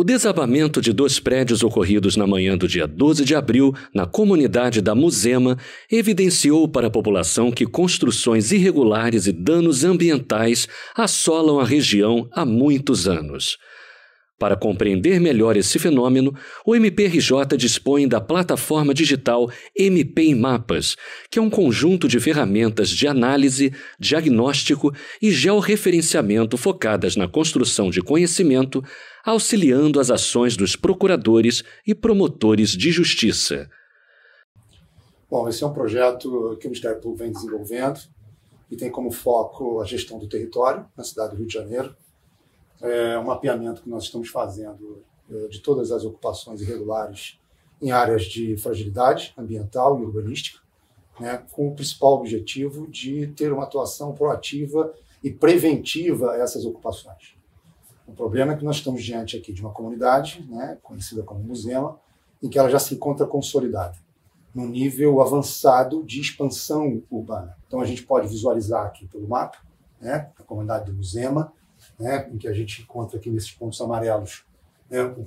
O desabamento de dois prédios ocorridos na manhã do dia 12 de abril, na comunidade da Muzema, evidenciou para a população que construções irregulares e danos ambientais assolam a região há muitos anos. Para compreender melhor esse fenômeno, o MPRJ dispõe da plataforma digital MP em Mapas, que é um conjunto de ferramentas de análise, diagnóstico e georreferenciamento focadas na construção de conhecimento, auxiliando as ações dos procuradores e promotores de justiça. Bom, esse é um projeto que o Ministério Público vem desenvolvendo e tem como foco a gestão do território na cidade do Rio de Janeiro. É um mapeamento que nós estamos fazendo de todas as ocupações irregulares em áreas de fragilidade ambiental e urbanística, né, com o principal objetivo de ter uma atuação proativa e preventiva a essas ocupações. O problema é que nós estamos diante aqui de uma comunidade, né, conhecida como Muzema, em que ela já se encontra consolidada, num nível avançado de expansão urbana. Então a gente pode visualizar aqui pelo mapa, né, a comunidade do Muzema, né, em que a gente encontra aqui nesses pontos amarelos, né, o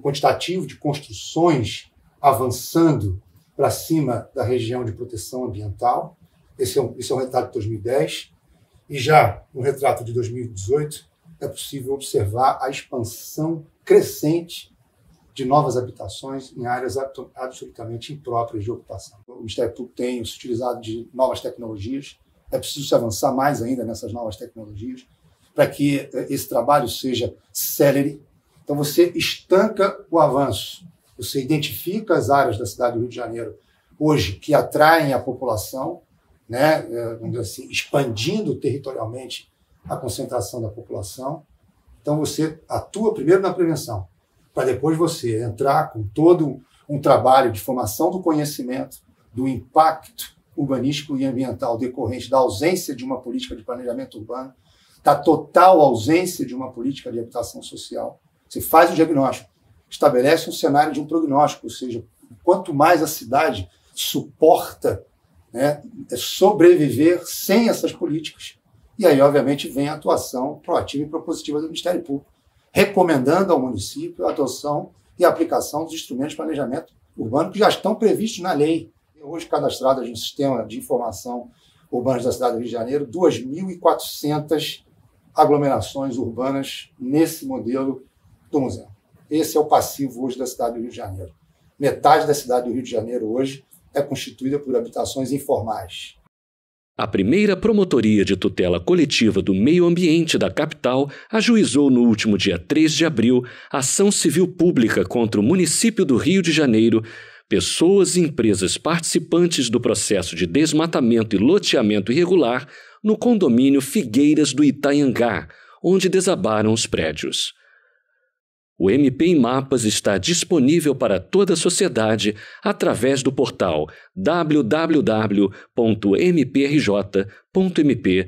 quantitativo de construções avançando para cima da região de proteção ambiental. Esse é um retrato de 2010, e já no retrato de 2018 é possível observar a expansão crescente de novas habitações em áreas absolutamente impróprias de ocupação. O Ministério Público tem se utilizado de novas tecnologias, é preciso se avançar mais ainda nessas novas tecnologias, para que esse trabalho seja célere. Então você estanca o avanço, você identifica as áreas da cidade do Rio de Janeiro hoje que atraem a população, né, assim, expandindo territorialmente a concentração da população. Então você atua primeiro na prevenção, para depois você entrar com todo um trabalho de formação do conhecimento, do impacto urbanístico e ambiental decorrente da ausência de uma política de planejamento urbano, da total ausência de uma política de habitação social. Você faz o diagnóstico, estabelece um cenário de um prognóstico, ou seja, quanto mais a cidade suporta, né, sobreviver sem essas políticas. E aí, obviamente, vem a atuação proativa e propositiva do Ministério Público, recomendando ao município a adoção e a aplicação dos instrumentos de planejamento urbano que já estão previstos na lei. Hoje, cadastradas no Sistema de Informação Urbanos da cidade do Rio de Janeiro, 2.400 aglomerações urbanas nesse modelo do museu. Esse é o passivo hoje da cidade do Rio de Janeiro. Metade da cidade do Rio de Janeiro hoje é constituída por habitações informais. A primeira Promotoria de Tutela Coletiva do Meio Ambiente da capital ajuizou no último dia 3 de abril ação civil pública contra o município do Rio de Janeiro, pessoas e empresas participantes do processo de desmatamento e loteamento irregular no condomínio Figueiras do Itanhangá, onde desabaram os prédios. O MP em Mapas está disponível para toda a sociedade através do portal www.mprj.mp.br.